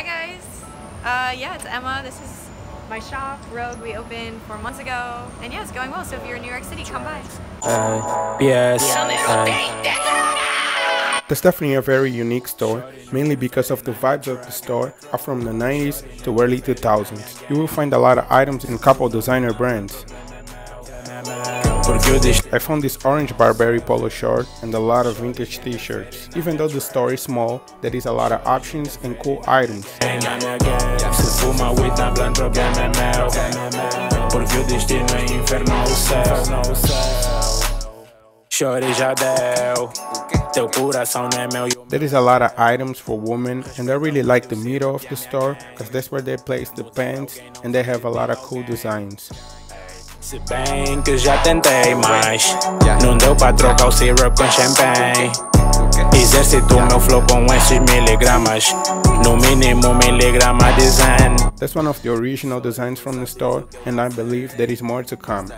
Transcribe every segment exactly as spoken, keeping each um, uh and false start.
Hi guys! Uh, yeah, it's Emma. This is my shop, Rogue. We opened four months ago. And yeah, it's going well, so if you're in New York City, come by. Uh, B S. Uh, That's definitely a very unique store, mainly because of the vibes of the store are from the nineties to early two thousands. You will find a lot of items in a couple designer brands. I found this orange Burberry polo shirt and a lot of vintage t-shirts. Even though the store is small, there is a lot of options and cool items. There is a lot of items for women, and I really like the middle of the store because that's where they place the pants and they have a lot of cool designs. Se bem que já tentei, mas não deu pra trocar o syrup com champanhe. Exercito meu flow com esses miligramas, no mínimo miligrama design. That's one of the original designs from the store, and I believe there is more to come.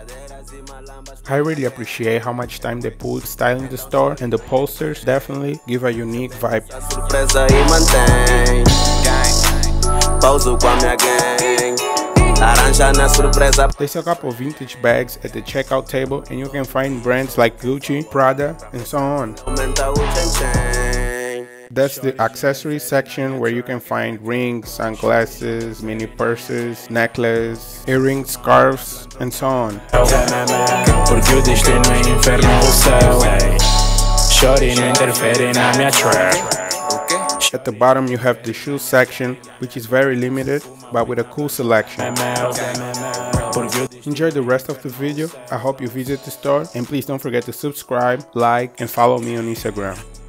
I really appreciate how much time they put styling the store, and the posters definitely give a unique vibe. There's a couple of vintage bags at the checkout table, and you can find brands like Gucci, Prada, and so on. That's the accessory section where you can find rings, sunglasses, mini purses, necklaces, earrings, scarves, and so on. At the bottom you have the shoes section, which is very limited but with a cool selection. Enjoy the rest of the video. I hope you visit the store, and please don't forget to subscribe, like, and follow me on Instagram.